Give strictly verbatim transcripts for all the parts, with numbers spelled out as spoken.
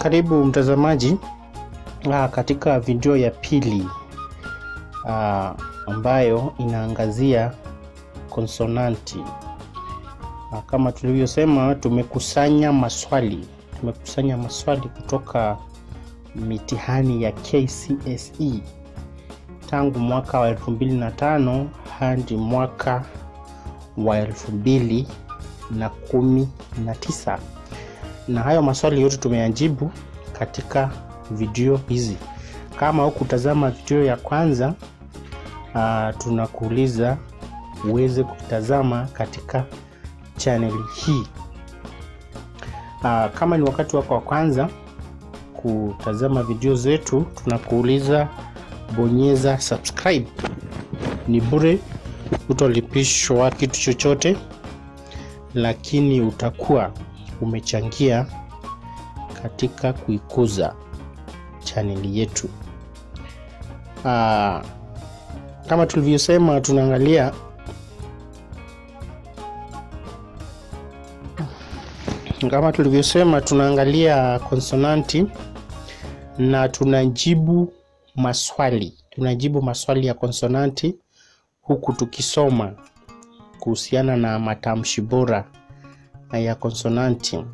Karibu mtazamaji katika video ya pili ambayo inaangazia konsonanti. Kama tulivyosema, tumekusanya maswali tumekusanya maswali kutoka mitihani ya K C S E tangu mwaka wa elfu mbili na tano hadi mwaka wa elfu mbili na kumi na tisa, na hayo maswali yote tumeyajibu katika video hizi. Kama hukutazama video ya kwanza, uh, tunakuuliza uweze kutazama katika channel hii. Uh, kama ni wakati wako wa kwanza kutazama video zetu, tunakuuliza bonyeza subscribe. Ni bure, utolipishwa kitu chochote, lakini utakuwa umechangia katika kuikuza channel yetu. Aa, kama tulivyosema, tunaangalia kama tulivyosema tunaangalia konsonanti na tunajibu maswali tunajibu maswali ya konsonanti, huku tukisoma kuhusiana na matamshi bora ya konsonanti.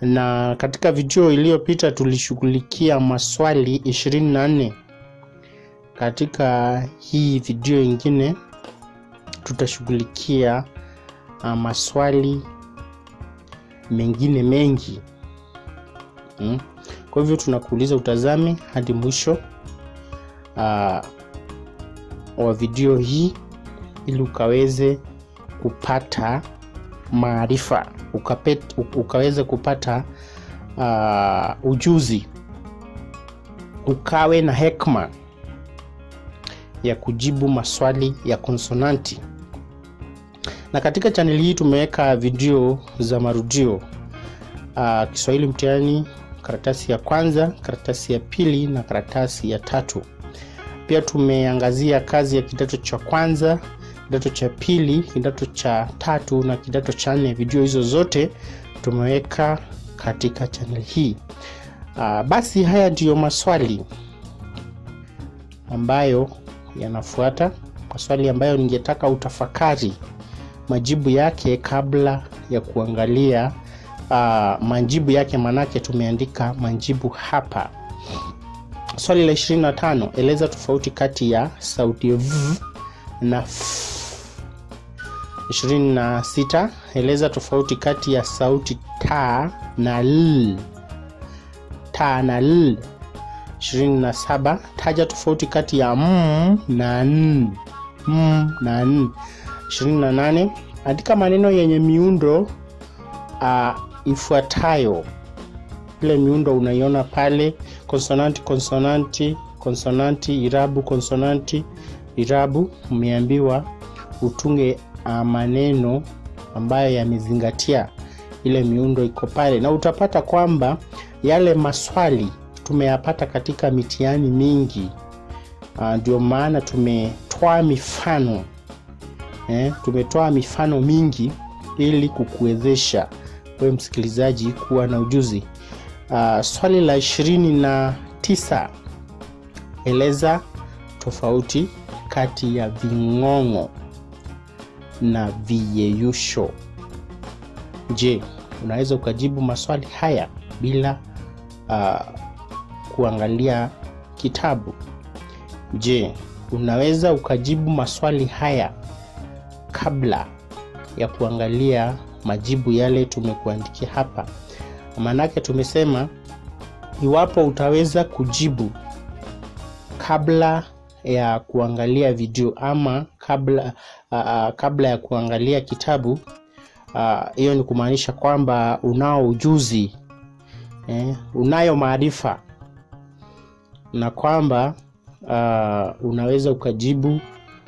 Na katika video iliyopita tulishughulikia maswali ishirini na nne. Katika hii video nyingine tutashughulikia maswali mengine mengi. hmm. Kwa hivyo tunakuuliza utazame hadi mwisho uh, wa video hii ili ukaweze kupata maarifa, ukaweze kupata uh, ujuzi, ukawe na hekma ya kujibu maswali ya konsonanti. Na katika channel hii tumeweka video za marudio, uh, Kiswahili mtihani karatasi ya kwanza, karatasi ya pili na karatasi ya tatu. Pia tumeangazia kazi ya kidato cha kwanza, kidato cha pili, kidato cha tatu na kidato cha nne. Video hizo zote tumeweka katika channel hii. Aa, basi haya ndiyo maswali ambayo yanafuata, maswali ambayo ningetaka utafakari majibu yake kabla ya kuangalia aa, majibu yake, manake tumeandika majibu hapa. Swali la ishirini na tano, eleza tofauti kati ya sauti ya v na f. ishirini na sita, eleza tofauti kati ya sauti ta na l. Ta na l. ishirini na saba, taja tofauti kati ya m na n. M na n. ishirini na nane, andika maneno yenye miundo uh, ifuatayo. Ile miundo unaiona pale: konsonanti, konsonanti, konsonanti, irabu, konsonanti, irabu. Umeambiwa utunge maneno ambayo yamezingatia ile miundo iko pale, na utapata kwamba yale maswali tumeyapata katika mitihani mingi. Ndio maana tumetoa mifano eh, tumetoa mifano mingi ili kukuwezesha wewe msikilizaji kuwa na ujuzi. Aa, swali la ishirini na tisa, eleza tofauti kati ya ving'ong'o na viyeyusho. Je, unaweza ukajibu maswali haya bila uh, kuangalia kitabu? Je, unaweza ukajibu maswali haya kabla ya kuangalia majibu yale tumekuandikia hapa? Manake tumesema iwapo utaweza kujibu kabla ya kuangalia video ama kabla uh, kabla ya kuangalia kitabu, hiyo uh, ni kumaanisha kwamba unao ujuzi, eh, unayo maarifa, na kwamba uh, unaweza ukajibu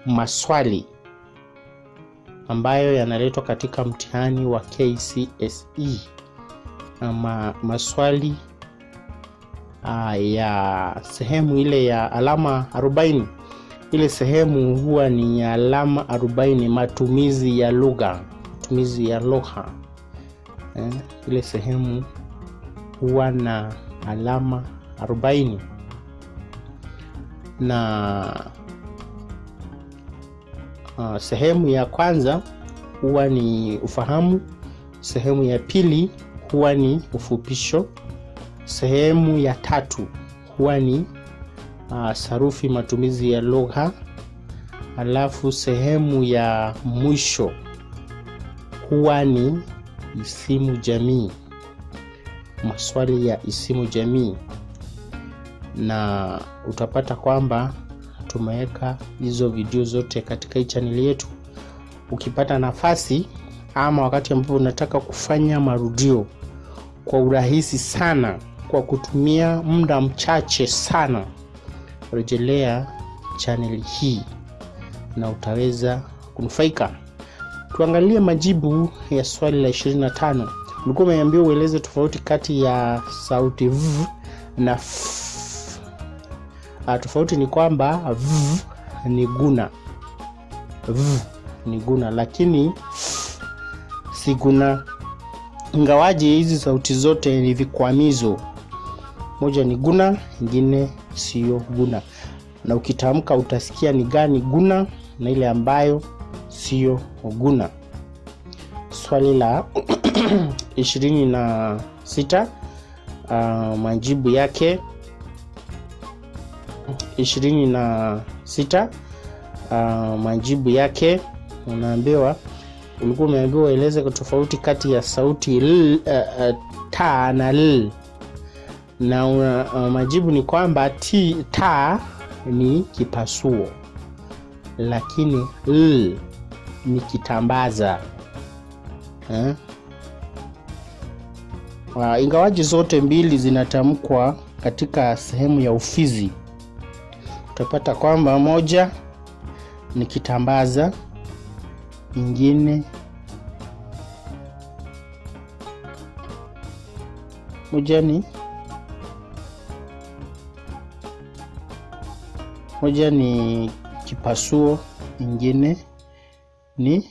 maswali ambayo yanaletwa katika mtihani wa K C S E, ama maswali Uh, ya sehemu ile ya alama arobaini. Ile sehemu huwa ni ya alama arobaini, matumizi ya lugha matumizi ya lugha eh, ile sehemu huwa na alama arobaini na uh, sehemu ya kwanza huwa ni ufahamu, sehemu ya pili huwa ni ufupisho, sehemu ya tatu huwa ni uh, sarufi, matumizi ya lugha, alafu sehemu ya mwisho huwa ni isimu jamii, maswali ya isimu jamii. Na utapata kwamba tumeweka hizo video zote katika hii channel yetu. Ukipata nafasi ama wakati ambapo unataka kufanya marudio kwa urahisi sana kwa kutumia muda mchache sana, rejelea channel hii na utaweza kunufaika. Tuangalie majibu ya swali la ishirini na tano. Ulikuwa umeambiwa ueleze tofauti kati ya sauti v na f. A, tofauti ni kwamba v ni guna. V ni guna lakini f si guna. Ingawaje hizi sauti zote ni vikwamizo. Moja ni guna, nyingine sio guna. Na ukitamka utasikia ni gani guna na ile ambayo sio guna. Swali la ishirini na sita, uh, majibu yake ishirini na sita, uh, majibu yake unaambiwa, ulikuwa umeambiwa eleze tofauti kati ya sauti l, uh, uh, ta na l. Na una, uh, majibu ni kwamba ti ta ni kipasuo lakini l ni kitambaza. Eh? Uh, ingawaje zote mbili zinatamkwa katika sehemu ya ufizi, utapata kwamba moja ni kitambaza, nyingine moja ni moja ni kipasuo, nyingine ni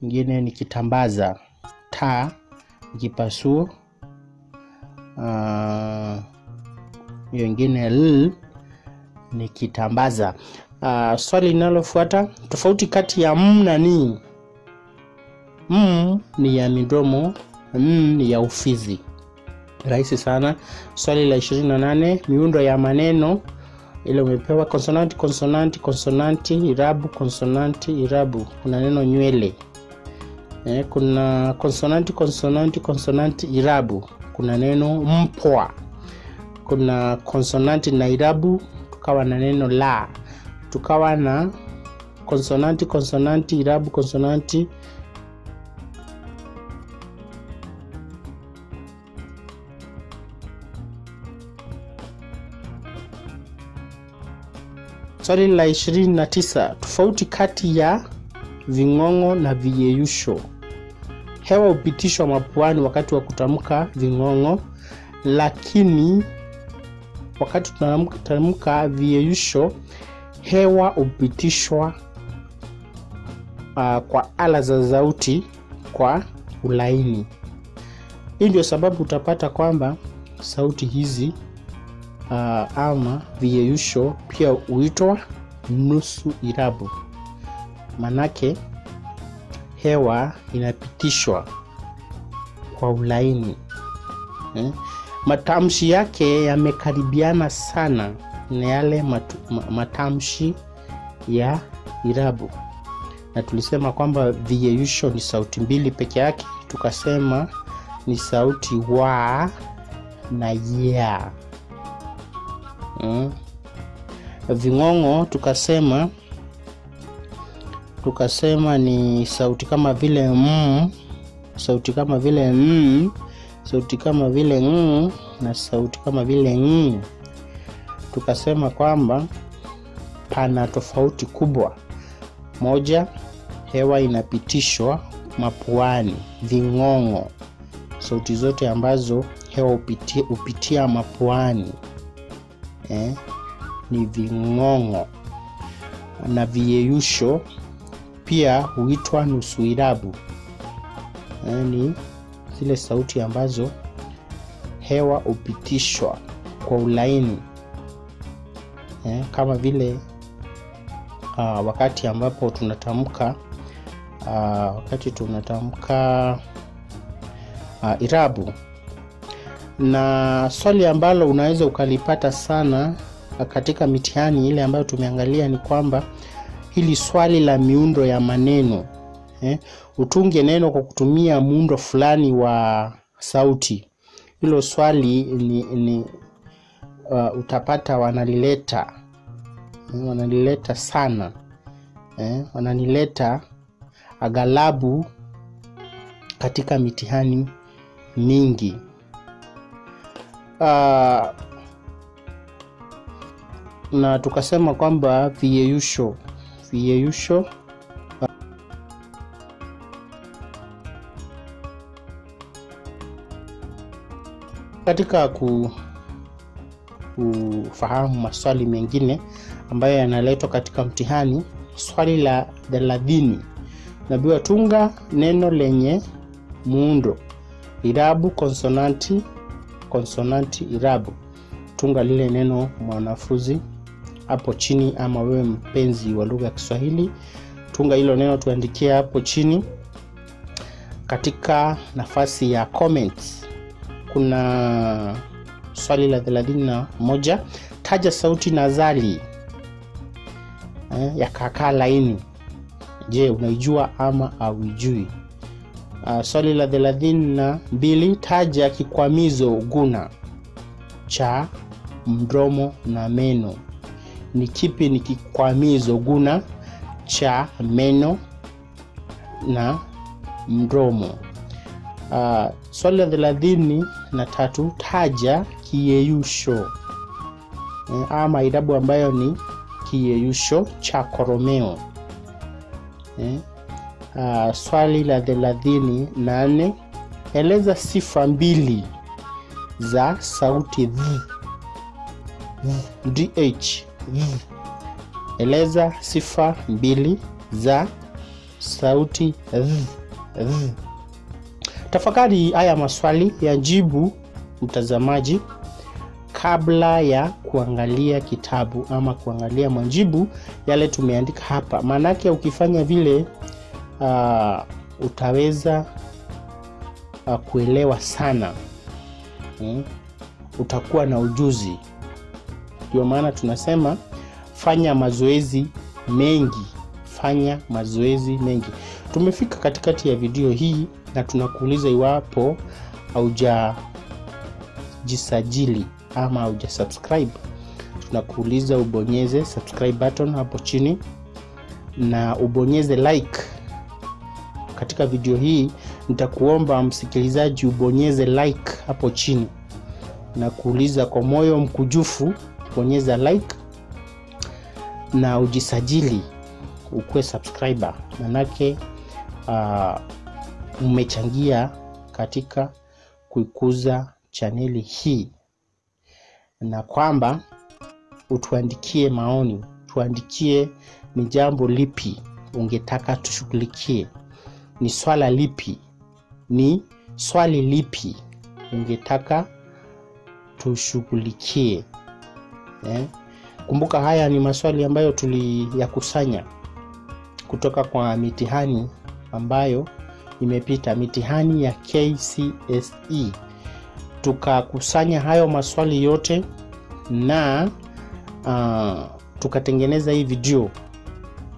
nyingine ni kitambaza. Ta kipasuo, uh, nyingine l ni kitambaza. Uh, swali linalofuata, tofauti kati ya m na ni. M ni ya midomo, n ni ya ufizi. Rahisi sana. Swali la ishirini na nane, miundo ya maneno ile umepewa: konsonanti, konsonanti, konsonanti, irabu, konsonanti, irabu. Kuna neno nywele. Eh, kuna konsonanti, konsonanti, konsonanti, irabu. Kuna neno mpwa. Kuna konsonanti na irabu, tukawa na neno la. Tukawa na konsonanti, konsonanti, irabu, konsonanti, Swali la ishirini na tisa, tofauti kati ya ving'ong'o na viyeyusho. Hewa hupitishwa mapuani wakati wa kutamka ving'ong'o, lakini wakati tunatamka viyeyusho hewa hupitishwa uh, kwa ala za sauti kwa ulaini. Hii ndio sababu utapata kwamba sauti hizi Uh, ama viyeyusho pia huitwa nusu irabu, manake hewa inapitishwa kwa ulaini. Eh? Matamshi yake yamekaribiana sana na yale matu, matamshi ya irabu. Na tulisema kwamba viyeyusho ni sauti mbili peke yake, tukasema ni sauti wa na ya. Hmm. Ving'ong'o tukasema tukasema ni sauti kama vile mm, sauti kama vile mm, sauti kama vile ng na sauti kama vile ng. Tukasema kwamba pana tofauti kubwa. Moja, hewa inapitishwa mapuani, ving'ong'o, sauti zote ambazo hewa upitia, upitia mapuani. Eh, ni ving'ong'o. Na viyeyusho pia huitwa nusu irabu. Eh, ni zile sauti ambazo hewa hupitishwa kwa ulaini, eh, kama vile uh, wakati ambapo tunatamka uh, wakati tunatamka uh, irabu. Na swali ambalo unaweza ukalipata sana katika mitihani ile ambayo tumeangalia ni kwamba hili swali la miundo ya maneno, eh, utunge neno kwa kutumia muundo fulani wa sauti. Hilo swali ni, ni uh, utapata wanalileta wanalileta sana, eh, wanalileta aghalabu katika mitihani mingi. Uh, na tukasema kwamba viyeyusho viyeyusho uh, katika ku, kufahamu maswali mengine ambayo yanaletwa katika mtihani. Swali la thelathini, nabiwa tunga neno lenye muundo irabu konsonanti konsonanti irabu. Tunga lile neno mwanafunzi hapo chini, ama wewe mpenzi wa lugha ya Kiswahili, tunga hilo neno, tuandikie hapo chini katika nafasi ya comments. Kuna swali la thelathini na moja, taja sauti nazali eh, ya kakaa laini. Je, unaijua ama hauijui? Uh, swali la thelathini na mbili, taja kikwamizo guna cha mdomo na meno. Ni kipi ni kikwamizo guna cha meno na mdomo? Uh, swali la thelathini na tatu, taja kiyeyusho uh, ama irabu ambayo ni kiyeyusho cha koromeo. uh, Uh, swali la thelathini na nane, eleza sifa mbili za sauti th, dh. Eleza sifa mbili za sauti th. Tafakari haya maswali, yajibu mtazamaji kabla ya kuangalia kitabu ama kuangalia majibu yale tumeandika hapa. Manake ukifanya vile Uh, utaweza uh, kuelewa sana, hmm? Utakuwa na ujuzi. Ndio maana tunasema fanya mazoezi mengi, fanya mazoezi mengi. Tumefika katikati ya video hii na tunakuuliza iwapo haujajisajili ama haujasubscribe. Tunakuuliza ubonyeze subscribe button hapo chini na ubonyeze like. Katika video hii nitakuomba msikilizaji ubonyeze like hapo chini, na kuuliza kwa moyo mkujufu, bonyeza like na ujisajili ukue subscriber. Manake uh, umechangia katika kuikuza chaneli hii, na kwamba utuandikie maoni, tuandikie ni jambo lipi ungetaka tushughulikie, ni swala lipi, ni swali lipi ungetaka tushughulikie, eh? Kumbuka haya ni maswali ambayo tuliyakusanya kutoka kwa mitihani ambayo imepita, mitihani ya K C S E. Tukakusanya hayo maswali yote na uh, tukatengeneza hii video,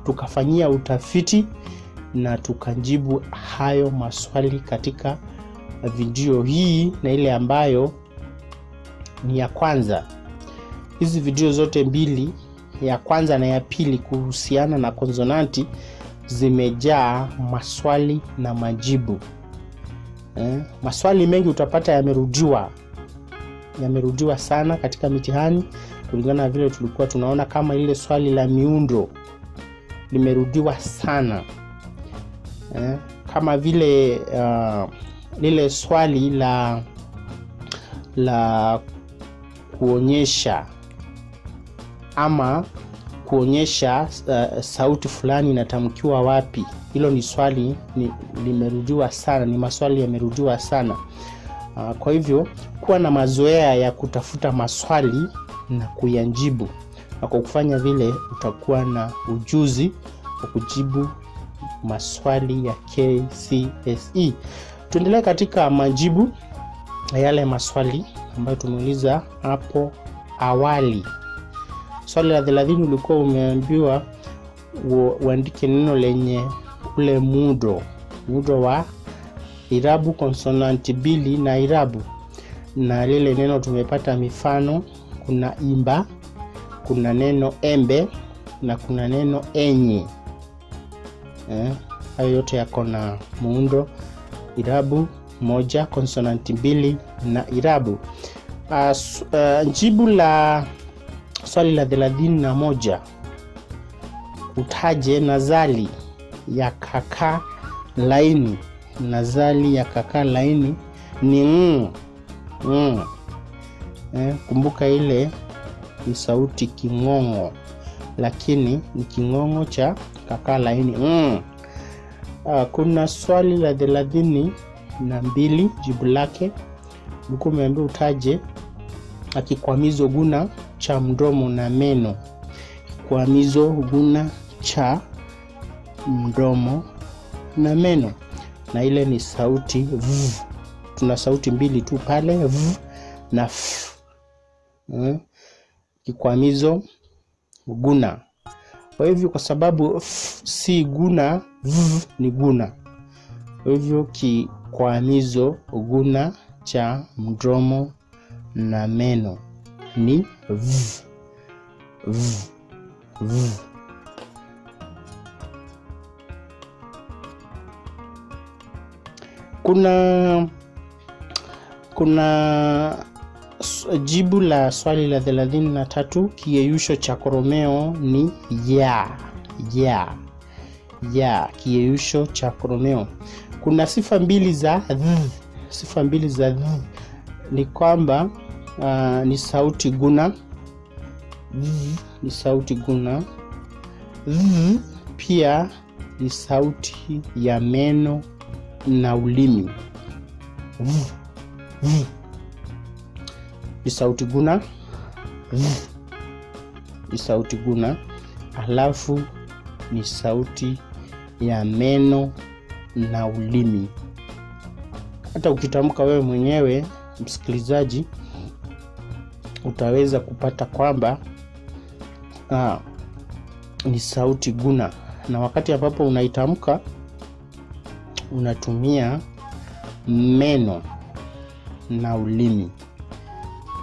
tukafanyia utafiti na tukajibu hayo maswali katika video hii na ile ambayo ni ya kwanza. Hizi video zote mbili, ya kwanza na ya pili, kuhusiana na konsonanti, zimejaa maswali na majibu, eh? Maswali mengi utapata yamerudiwa yamerudiwa sana katika mitihani, kulingana na vile tulikuwa tunaona. Kama ile swali la miundo limerudiwa sana, eh, kama vile uh, lile swali la la kuonyesha ama kuonyesha uh, sauti fulani inatamkiwa wapi. Hilo ni swali ni, limerudiwa sana, ni maswali yamerudiwa sana. Uh, kwa hivyo kuwa na mazoea ya kutafuta maswali na kuyanjibu. Na kwa kufanya vile utakuwa na ujuzi wa kujibu maswali ya K C S E. Tuendelee katika majibu yale maswali ambayo tumeuliza hapo awali. Swali la thelathini ulikuwa umeambiwa uandike neno lenye ule muundo, muundo wa irabu, konsonanti mbili na irabu. Na lile neno tumepata mifano, kuna imba, kuna neno embe na kuna neno enye. Eh, hayo yote yako na muundo irabu moja, konsonanti mbili na irabu. Uh, uh, jibu la swali la thelathini na moja, utaje nazali ya kaka laini. Nazali ya kaka laini ni ng. Mm. Eh, kumbuka ile ni sauti kingongo, lakini ni kingongo cha kaka laini. Mm. Uh, kuna swali la thelathini na mbili jibu lake ulikuwa umeambiwa utaje akikwamizo guna cha mdomo na meno. Kikwamizo guna cha mdomo na meno, na ile ni sauti v. Tuna sauti mbili tu pale, v na f. Hmm. Kikwamizo guna. Kwa hivyo kwa sababu f si guna, v ni guna. Kwa hivyo kikwamizo guna cha mdomo na meno ni v. v. v. Kuna kuna jibu la swali la thelathini na tatu, kiyeyusho cha koromeo ni ya. Ya. Ya, kiyeyusho cha koromeo. Kuna sifa mbili za th. Sifa mbili za th ni kwamba uh, ni sauti guna. Th ni sauti guna. Th pia ni sauti ya meno na ulimi. Th. Th. Ni sauti guna. Th. Ni sauti guna. Alafu ni sauti ya meno na ulimi. Hata ukitamka wewe mwenyewe msikilizaji utaweza kupata kwamba ah, ni sauti guna, na wakati ambapo unaitamka unatumia meno na ulimi.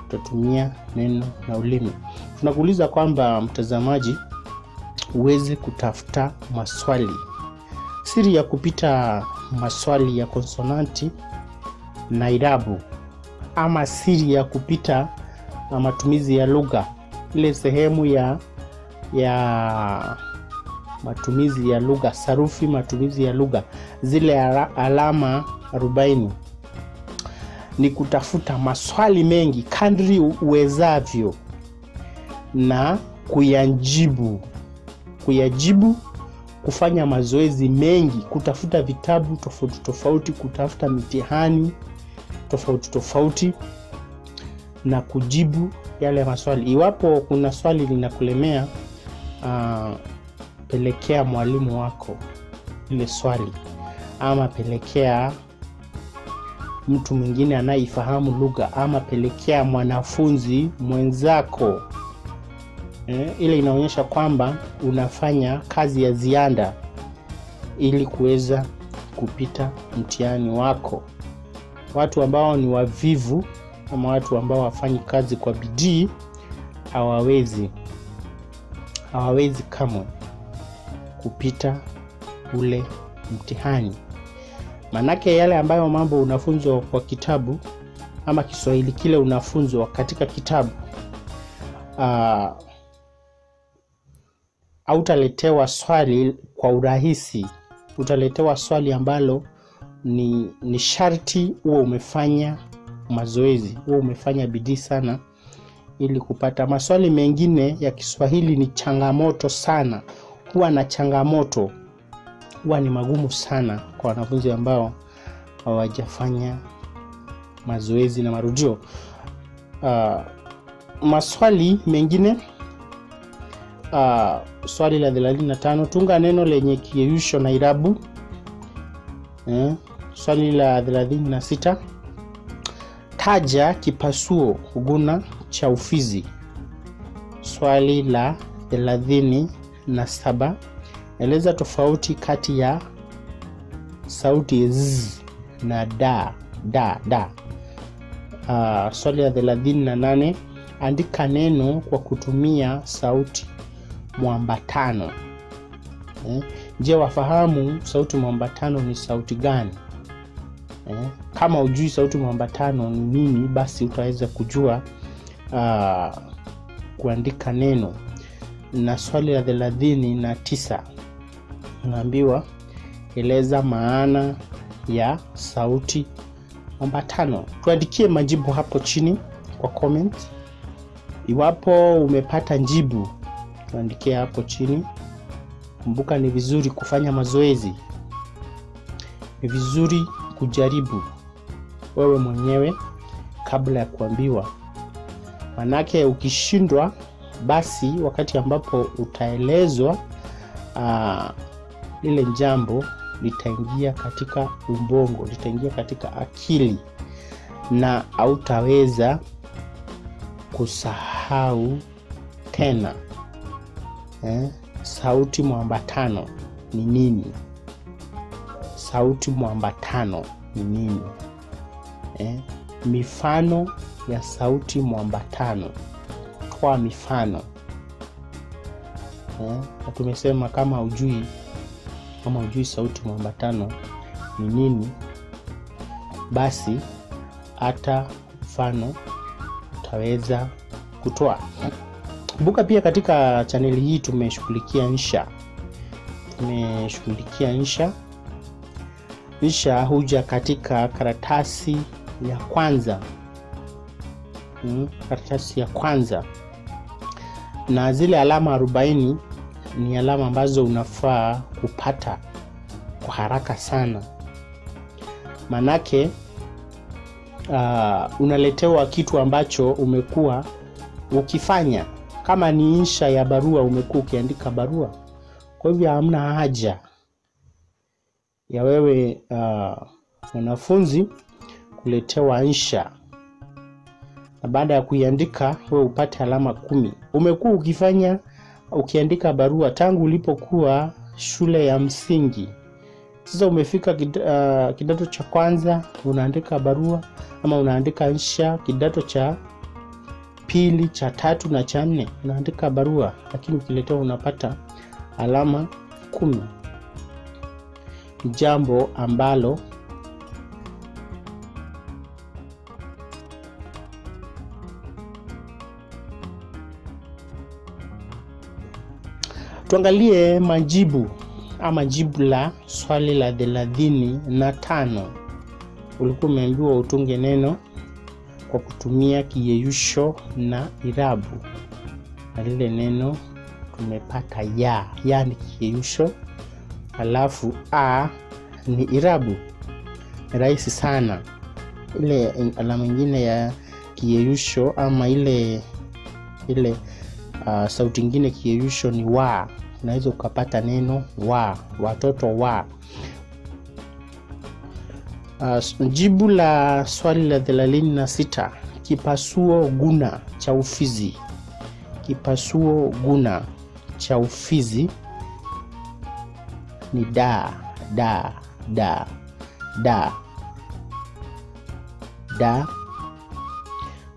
Utatumia meno na ulimi. Tunakuuliza kwamba mtazamaji uweze kutafuta maswali. Siri ya kupita maswali ya konsonanti na irabu, ama siri ya kupita na matumizi ya lugha, ile sehemu ya ya matumizi ya lugha, sarufi, matumizi ya lugha, zile alama arobaini, ni kutafuta maswali mengi kadri uwezavyo na kuyajibu. Kuyajibu, kufanya mazoezi mengi, kutafuta vitabu tofauti tofauti, kutafuta mitihani tofauti tofauti na kujibu yale maswali. Iwapo kuna swali linakulemea, uh, pelekea mwalimu wako ile swali, ama pelekea mtu mwingine anayefahamu lugha, ama pelekea mwanafunzi mwenzako. Eh, ile inaonyesha kwamba unafanya kazi ya ziada ili kuweza kupita mtihani wako. Watu ambao ni wavivu ama watu ambao wafanyi kazi kwa bidii hawawezi hawawezi kamwe kupita ule mtihani. Manake yale ambayo mambo unafunzwa kwa kitabu ama Kiswahili kile unafunzwa katika kitabu, uh, hautaletewa swali kwa urahisi. Utaletewa swali ambalo ni, ni sharti uwe umefanya mazoezi, uwe umefanya bidii sana ili kupata maswali mengine ya Kiswahili ni changamoto sana. Huwa na changamoto, huwa ni magumu sana kwa wanafunzi ambao hawajafanya mazoezi na marudio. Uh, maswali mengine, uh, swali la thelathini na tano, tunga neno lenye kiyeyusho na irabu. Uh, swali la thelathini na sita, taja kipasuo guna cha ufizi. Swali la thelathini na saba, eleza tofauti kati ya sauti z na da da da. Uh, swali la thelathini na nane, andika neno kwa kutumia sauti mwambatano. Eh, je, wafahamu sauti mwambatano ni sauti gani? Eh, kama ujui sauti mwambatano ni nini, basi utaweza kujua uh, kuandika neno. Na swali la thelathini na tisa, unaambiwa eleza maana ya sauti mwambatano. Tuandikie majibu hapo chini kwa comment. Iwapo umepata jibu, tuandikie hapo chini. Kumbuka ni vizuri kufanya mazoezi. Ni vizuri kujaribu wewe mwenyewe kabla ya kuambiwa. Manake ukishindwa, basi wakati ambapo utaelezwa uh, lile jambo litaingia katika ubongo, litaingia katika akili, na hautaweza kusahau tena. Eh, sauti mwambatano ni nini? Sauti mwambatano ni nini? Eh, mifano ya sauti mwambatano. Kwa mifano. Eh, tumesema kama ujui kama ujui sauti mwambatano ni nini, basi hata mfano utaweza kutoa. Kumbuka pia katika chaneli hii tumeshughulikia insha. Tumeshughulikia insha. Insha huja katika karatasi ya kwanza. Hmm, karatasi ya kwanza. Na zile alama arobaini ni alama ambazo unafaa kupata kwa haraka sana. Manake uh, unaletewa kitu ambacho umekuwa ukifanya. Kama ni insha ya barua, umekuwa ukiandika barua. Kwa hivyo hamna haja ya wewe wanafunzi uh, kuletewa insha. Na baada ya kuiandika wewe upate alama kumi. Umekuwa ukifanya ukiandika barua tangu ulipokuwa shule ya msingi. Sasa umefika uh, kidato cha kwanza, unaandika barua ama unaandika insha. Kidato cha pili, cha tatu na cha nne unaandika barua, lakini ukiletewa unapata alama kumi. Jambo ambalo tuangalie majibu ama jibu la swali la thelathini na tano. Ulikuwa umeambiwa utunge neno kwa kutumia kiyeyusho na irabu. Na lile neno tumepata ya, yani kiyeyusho, alafu a ni irabu. Rahisi sana. Ile alama nyingine ya kiyeyusho ama ile ile Uh, sauti ingine kiyeyusho ni wa. Unaweza ukapata neno wa, watoto wa. Uh, jibu la swali la thelathini na sita, kipasuo guna cha ufizi. Kipasuo guna cha ufizi ni da da da da da.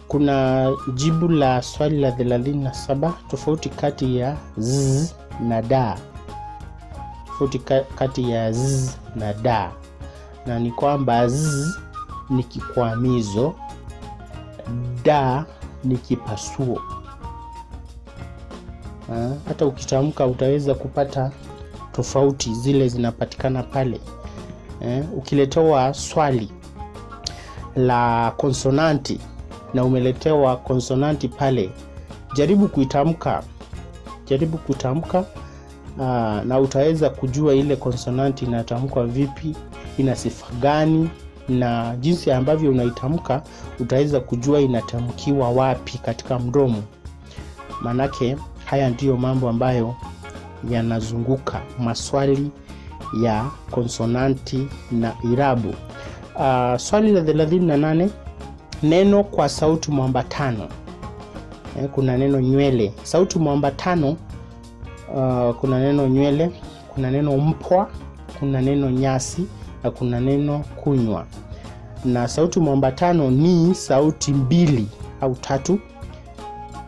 Kuna jibu la swali la thelathini na saba, tofauti kati ya z na da. Tofauti kati ya z na da. Na ni kwamba z ni kikwamizo, da ni kipasuo. Ha, hata ukitamka utaweza kupata tofauti zile zinapatikana pale. Eh, ukiletewa swali la konsonanti na umeletewa konsonanti pale, jaribu kuitamka, jaribu kutamka aa, na utaweza kujua ile konsonanti inatamkwa vipi, ina sifa gani, na jinsi ambavyo unaitamka utaweza kujua inatamkiwa wapi katika mdomo. Manake haya ndiyo mambo ambayo yanazunguka maswali ya konsonanti na irabu. Uh, swali la thelathini na nane, neno kwa sauti mwambatano. Eh, kuna neno nywele, sauti mwambatano, uh, kuna neno nywele, kuna neno mpwa, kuna neno nyasi, na kuna neno kunywa. Na sauti mwambatano ni sauti mbili au tatu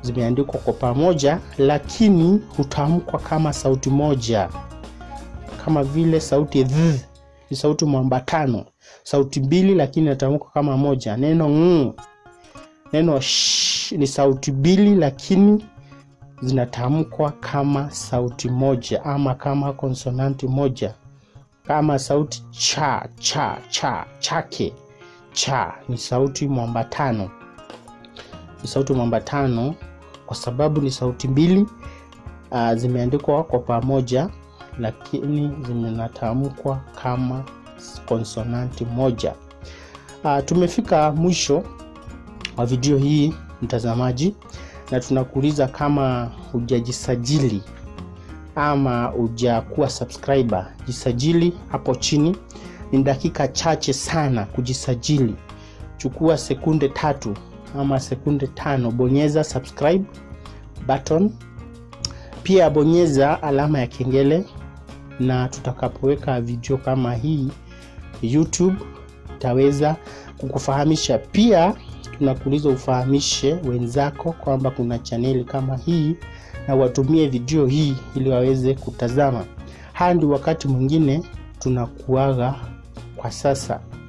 zimeandikwa kwa pamoja, lakini hutamkwa kama sauti moja. Kama vile sauti th ni sauti mwambatano, sauti mbili lakini inatamkwa kama moja. Neno ng, neno sh ni sauti mbili lakini zinatamkwa kama sauti moja ama kama konsonanti moja. Kama sauti cha, cha, cha, chake, cha ni sauti mwambatano. Ni sauti mwambatano kwa sababu ni sauti mbili uh, zimeandikwa kwa pamoja lakini zinatamkwa kama konsonanti moja. Uh, tumefika mwisho wa video hii mtazamaji, na tunakuuliza kama hujajisajili ama hujakuwa subscriber, jisajili hapo chini. Ni dakika chache sana kujisajili, chukua sekunde tatu ama sekunde tano, bonyeza subscribe button, pia bonyeza alama ya kengele, na tutakapoweka video kama hii YouTube itaweza kukufahamisha. Pia tunakuuliza ufahamishe wenzako kwamba kuna chaneli kama hii na watumie video hii ili waweze kutazama. Hadi wakati mwingine, tunakuaga kwa sasa.